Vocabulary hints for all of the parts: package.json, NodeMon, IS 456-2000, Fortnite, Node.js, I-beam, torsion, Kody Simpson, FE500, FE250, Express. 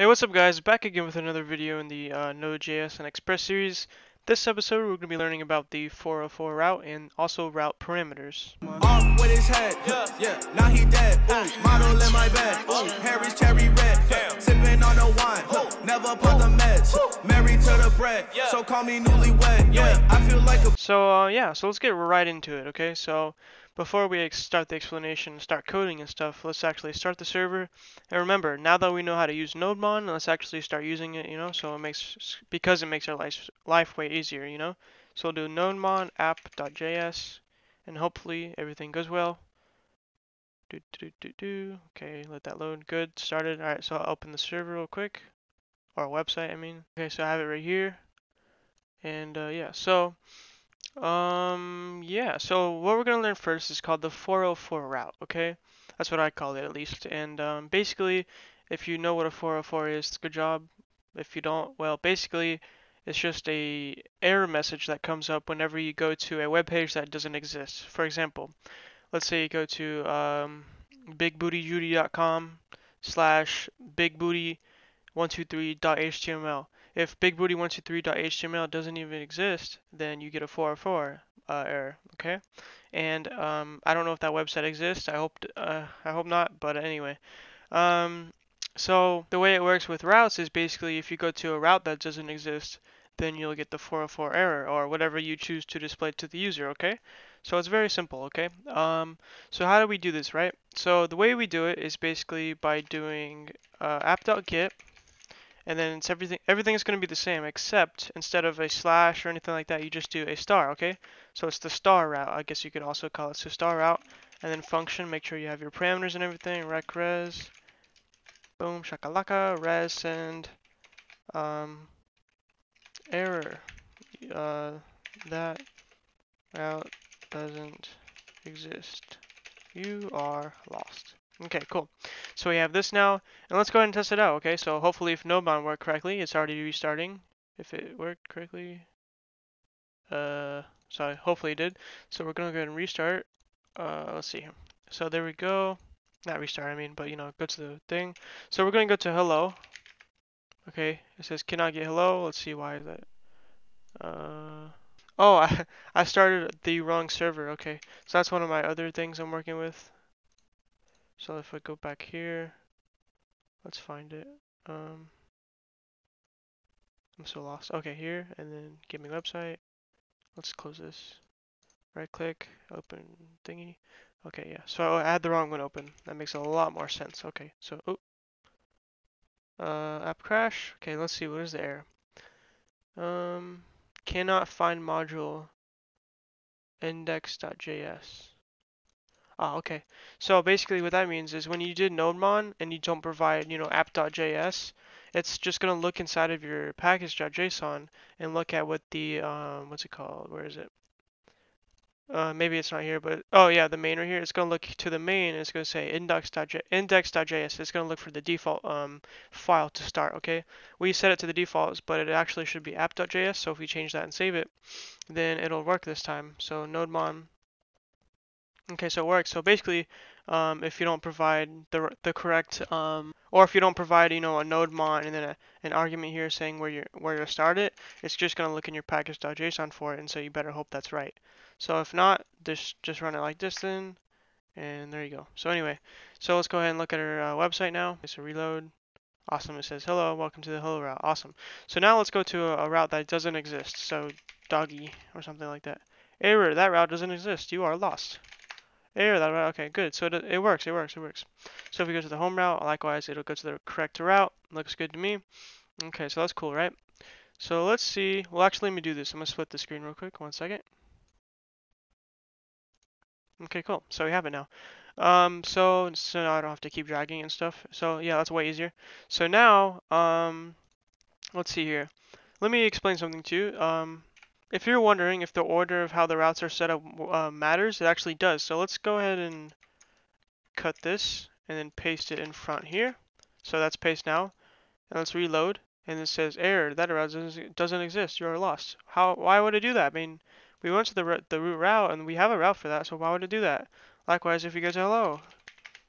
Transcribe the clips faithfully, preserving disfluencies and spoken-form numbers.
Hey, what's up guys, back again with another video in the uh, Node.js and Express series. This episode we're going to be learning about the four oh four route and also route parameters. Off with his head, yeah, yeah, now he dead, ooh, model in my bed, ooh, Harry's cherry red, yeah, sipping on the wine, ooh, never put the meds, ooh, married to the bread, yeah, so call me newlywed, yeah, I feel like a... So uh, yeah, so let's get right into it, okay? So before we start the explanation and start coding and stuff, let's actually start the server. And remember, now that we know how to use NodeMon, let's actually start using it, you know, so it makes, because it makes our life, life way easier, you know. So we'll do NodeMon app.js, and hopefully everything goes well. Do, do, do, do. Okay, let that load. Good, started. All right, so I'll open the server real quick, or website, I mean. Okay, so I have it right here. And uh, yeah, so... Um, yeah, so what we're going to learn first is called the four oh four route, okay? That's what I call it, at least. And um, basically, if you know what a four oh four is, good job. If you don't, well, basically, it's just a error message that comes up whenever you go to a web page that doesn't exist. For example, let's say you go to um, bigbootyjudy.com slash bigbooty one two three dot h t m l. If bigbooty one two three dot h t m l doesn't even exist, then you get a four oh four uh, error, okay? And um, I don't know if that website exists. I hope uh, I hope not, but anyway. Um, so the way it works with routes is basically if you go to a route that doesn't exist, then you'll get the four oh four error or whatever you choose to display to the user, okay? So it's very simple, okay? Um, so how do we do this, right? So the way we do it is basically by doing uh, app.get. And then it's everything, everything is going to be the same, except instead of a slash or anything like that, you just do a star, okay? So it's the star route. I guess you could also call it the star route. And then function, make sure you have your parameters and everything. Rec res, boom, shakalaka, res, send, um, error. Uh, that route doesn't exist. You are lost. Okay, cool. So we have this now, and let's go ahead and test it out, okay? So hopefully if NodeMon worked correctly, it's already restarting. If it worked correctly, uh, sorry, hopefully it did. So we're gonna go ahead and restart. Uh, let's see. So there we go. Not restart, I mean, but you know, go to the thing. So we're gonna go to hello. Okay, it says cannot get hello. Let's see why is that. Uh, oh, I, I started the wrong server, okay. So that's one of my other things I'm working with. So if I go back here, let's find it. Um, I'm so lost. Okay, here, and then gaming website. Let's close this. Right click, open thingy. Okay, yeah, so I had the wrong one open. That makes a lot more sense. Okay, so, oh. Uh, app crash. Okay, let's see, what is the error? Um, cannot find module index.js. Oh, okay. So basically what that means is when you did NodeMon and you don't provide, you know, app.js, it's just going to look inside of your package.json and look at what the, um, what's it called? Where is it? Uh, maybe it's not here, but, oh yeah, the main right here. It's going to look to the main and it's going to say index.js. Index.js. It's going to look for the default um, file to start, okay? We set it to the defaults, but it actually should be app.js. So if we change that and save it, then it'll work this time. So NodeMon. Okay, so it works. So basically, um, if you don't provide the the correct, um, or if you don't provide, you know, a NodeMon and then a, an argument here saying where you where to start it, it's just gonna look in your package.json for it, and so you better hope that's right. So if not, just just run it like this then, and there you go. So anyway, so let's go ahead and look at our uh, website now. Okay, so reload. Awesome. It says hello, welcome to the hello route. Awesome. So now let's go to a, a route that doesn't exist. So doggy or something like that. Error. That route doesn't exist. You are lost. Error that route. Okay, good. So it, it works. It works. It works. So if we go to the home route, likewise, it'll go to the correct route. Looks good to me. Okay, so that's cool, right? So let's see. Well, actually, let me do this. I'm gonna split the screen real quick. One second. Okay, cool. So we have it now. Um, so so now I don't have to keep dragging and stuff. So yeah, that's way easier. So now, um, let's see here. Let me explain something to you. Um. If you're wondering if the order of how the routes are set up uh, matters, it actually does. So let's go ahead and cut this and then paste it in front here. So that's paste now. And let's reload. And it says error, that route doesn't, doesn't exist. You are lost. How? Why would it do that? I mean, we went to the the root route and we have a route for that. So why would it do that? Likewise, if you go to hello,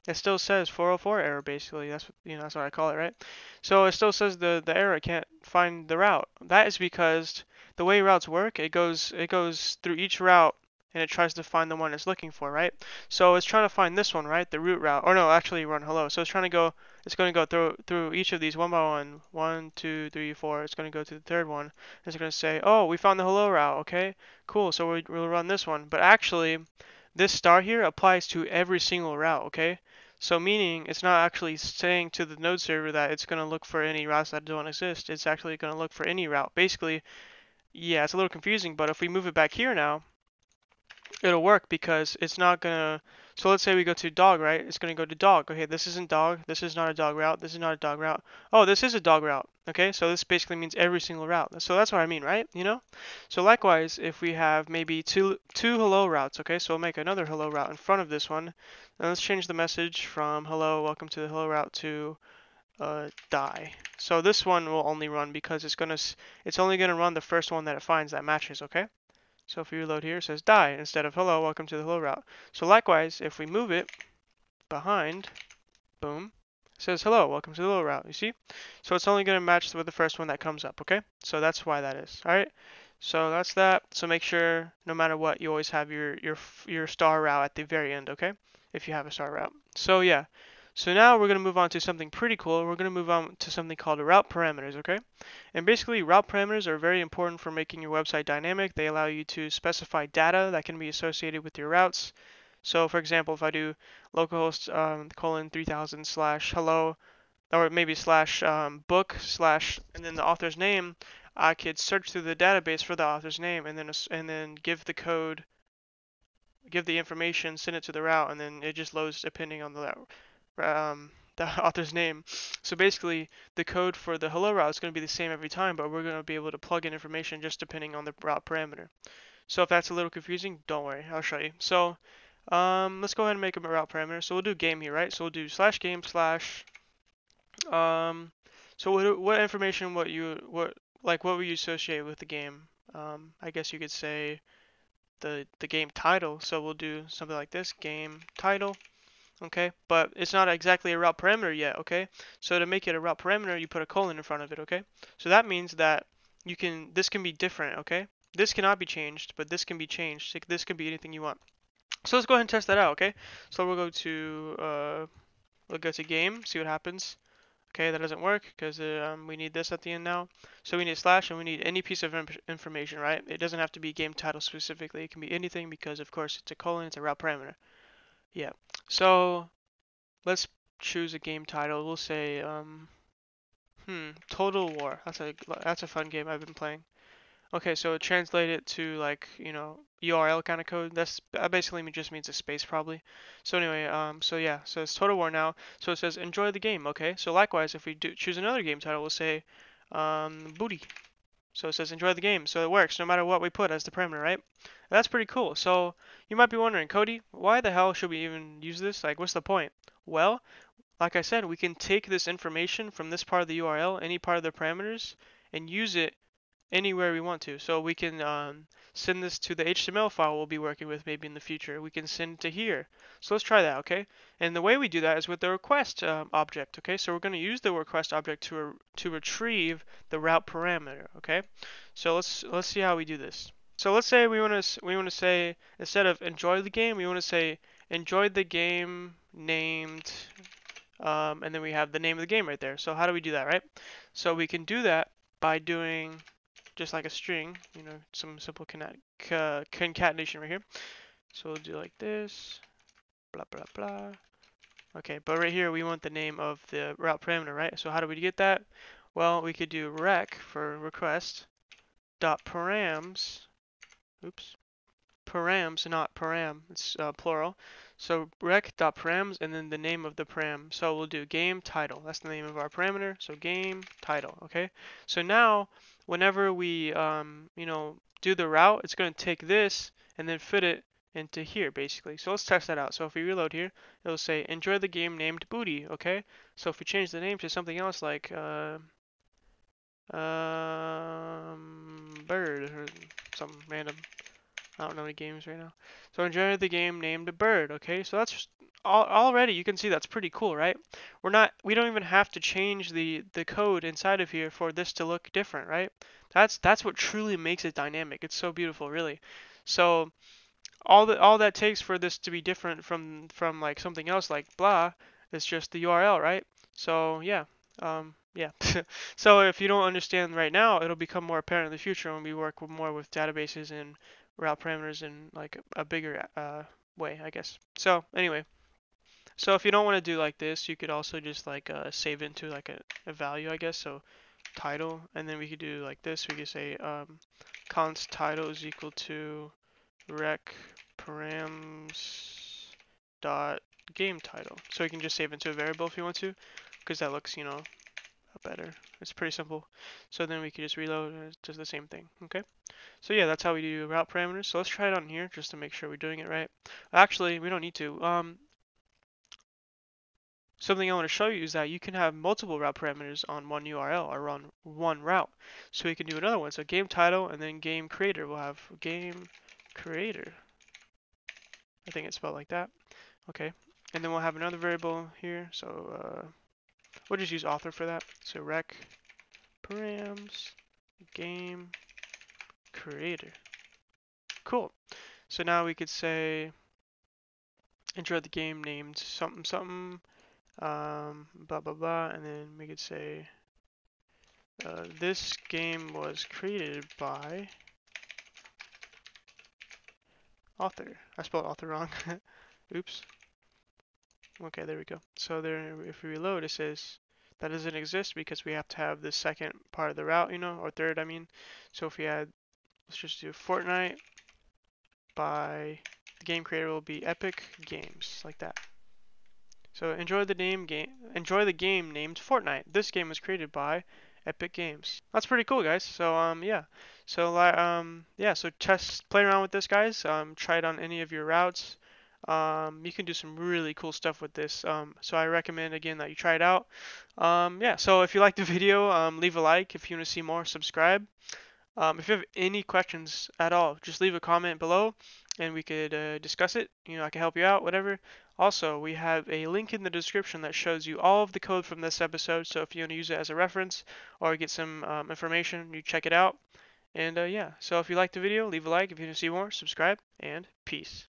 it still says four oh four error, basically. That's what, you know, that's what I call it, right? So it still says the the error can't find the route. That is because the way routes work, it goes it goes through each route and it tries to find the one it's looking for, right? So it's trying to find this one, right? The root route, or no, actually run hello. So it's trying to go, it's going to go through through each of these one by one, one, two, three, four. It's going to go to the third one. And it's going to say, oh, we found the hello route. Okay, cool. So we, we'll run this one. But actually, this star here applies to every single route. Okay, so meaning it's not actually saying to the node server that it's going to look for any routes that don't exist. It's actually going to look for any route. Basically, yeah, it's a little confusing. But if we move it back here now, it'll work because it's not gonna. So let's say we go to dog, right? It's gonna go to dog. Okay, this isn't dog. This is not a dog route. This is not a dog route. Oh, this is a dog route. Okay, so this basically means every single route. So that's what I mean, right? You know. So likewise, if we have maybe two two hello routes, okay, so we'll make another hello route in front of this one. Now let's change the message from hello, welcome to the hello route to uh, die. So this one will only run because it's gonna. It's only gonna run the first one that it finds that matches. Okay. So if we reload here, it says die instead of hello, welcome to the hello route. So likewise, if we move it behind, boom, it says hello, welcome to the hello route, you see? So it's only gonna match with the first one that comes up, okay? So that's why that is, all right? So that's that. So make sure, no matter what, you always have your, your, your star route at the very end, okay? If you have a star route. So yeah, so now we're gonna move on to something pretty cool. We're gonna move on to something called route parameters, okay? And basically, route parameters are very important for making your website dynamic. They allow you to specify data that can be associated with your routes. So, for example, if I do localhost um, colon three thousand slash hello, or maybe slash um, book slash and then the author's name, I could search through the database for the author's name and then and then give the code, give the information, send it to the route, and then it just loads depending on the route. Um, the author's name. So basically, the code for the hello route is going to be the same every time, but we're going to be able to plug in information just depending on the route parameter. So if that's a little confusing, don't worry, I'll show you. So um, let's go ahead and make a route parameter. So we'll do game here, right? So we'll do slash game slash. Um, so what, what information? What you what like? What would you associate with the game? Um, I guess you could say the the game title. So we'll do something like this: game title. Okay, but it's not exactly a route parameter yet, okay? So to make it a route parameter, you put a colon in front of it, okay? So that means that you can, this can be different, okay? This cannot be changed, but this can be changed. This can be anything you want. So let's go ahead and test that out, okay? So we'll go to, uh, we'll go to game, see what happens. Okay, that doesn't work because um, we need this at the end now. So we need slash and we need any piece of information, right? It doesn't have to be game title specifically. It can be anything because, of course, it's a colon, it's a route parameter. Yeah, so let's choose a game title. We'll say, um, hmm, Total War. That's a that's a fun game I've been playing. Okay, so translate it to like you know U R L kind of code. That's that basically just means a space probably. So anyway, um, so yeah, so it's Total War now. So it says enjoy the game. Okay, so likewise, if we do choose another game title, we'll say, um, Booty. So it says enjoy the game, so it works no matter what we put as the parameter, right? And that's pretty cool. So you might be wondering, Cody, why the hell should we even use this? Like, what's the point? Well, like I said, we can take this information from this part of the U R L, any part of the parameters, and use it anywhere we want to. So we can um, send this to the H T M L file we'll be working with maybe in the future. We can send it to here. So let's try that, okay? And the way we do that is with the request um, object, okay? So we're going to use the request object to re to retrieve the route parameter, okay? So let's let's see how we do this. So let's say we want to we want to say instead of enjoy the game, we want to say enjoy the game named, um, and then we have the name of the game right there. So how do we do that, right? So we can do that by doing just like a string, you know, some simple uh, concatenation right here. So we'll do like this, blah, blah, blah. Okay, but right here we want the name of the route parameter, right? So how do we get that? Well, we could do rec for request dot params, oops, params, not param, it's uh, plural. So rec dot params and then the name of the param. So we'll do game title. That's the name of our parameter. So game title, okay? So now, whenever we, um, you know, do the route, it's going to take this and then fit it into here, basically. So let's test that out. So if we reload here, it'll say, enjoy the game named Booty, okay? So if we change the name to something else like uh, um, Bird or something random. I don't know any games right now. So enjoy the game named Bird, okay? So that's already you can see that's pretty cool, right? We're not, we don't even have to change the the code inside of here for this to look different, right? That's that's what truly makes it dynamic. It's so beautiful, really. So all that all that takes for this to be different from from like something else like blah is just the U R L, right? So yeah, um, yeah. So if you don't understand right now, it'll become more apparent in the future when we work with more with databases and route parameters in like a bigger uh, way, I guess. So anyway. So if you don't want to do like this, you could also just like uh, save into like a, a value, I guess. So title, and then we could do like this. We could say um, const title is equal to rec params dot game title. So you can just save into a variable if you want to, because that looks, you know, better. It's pretty simple. So then we could just reload and it does the same thing. Okay. So yeah, that's how we do route parameters. So let's try it on here just to make sure we're doing it right. Actually, we don't need to. Um, Something I want to show you is that you can have multiple route parameters on one U R L or on one route. So we can do another one. So game title and then game creator. We'll have game creator. I think it's spelled like that. Okay. And then we'll have another variable here. So uh, we'll just use author for that. So rec params game creator. Cool. So now we could say enter the game named something something. Um, blah blah blah, and then we could say uh, this game was created by author. I spelled author wrong. Oops. Okay, there we go. So there, if we reload, it says that doesn't exist because we have to have the second part of the route, you know, or third, I mean. So if we add, let's just do Fortnite by the game creator will be Epic Games, like that. So enjoy the name game. Enjoy the game named Fortnite. This game was created by Epic Games. That's pretty cool, guys. So um yeah. So um yeah. So test, play around with this, guys. Um, try it on any of your routes. Um, you can do some really cool stuff with this. Um, so I recommend again that you try it out. Um, yeah. So if you liked the video, um, leave a like. If you want to see more, subscribe. Um, if you have any questions at all, just leave a comment below, and we could uh, discuss it. You know, I can help you out, whatever. Also, we have a link in the description that shows you all of the code from this episode, so if you want to use it as a reference or get some um, information, you check it out. And uh, yeah, so if you liked the video, leave a like. If you want to see more, subscribe, and peace.